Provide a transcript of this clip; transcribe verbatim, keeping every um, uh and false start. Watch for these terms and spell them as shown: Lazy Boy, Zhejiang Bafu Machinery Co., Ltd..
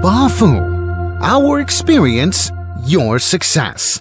Bafu. Our experience, your success.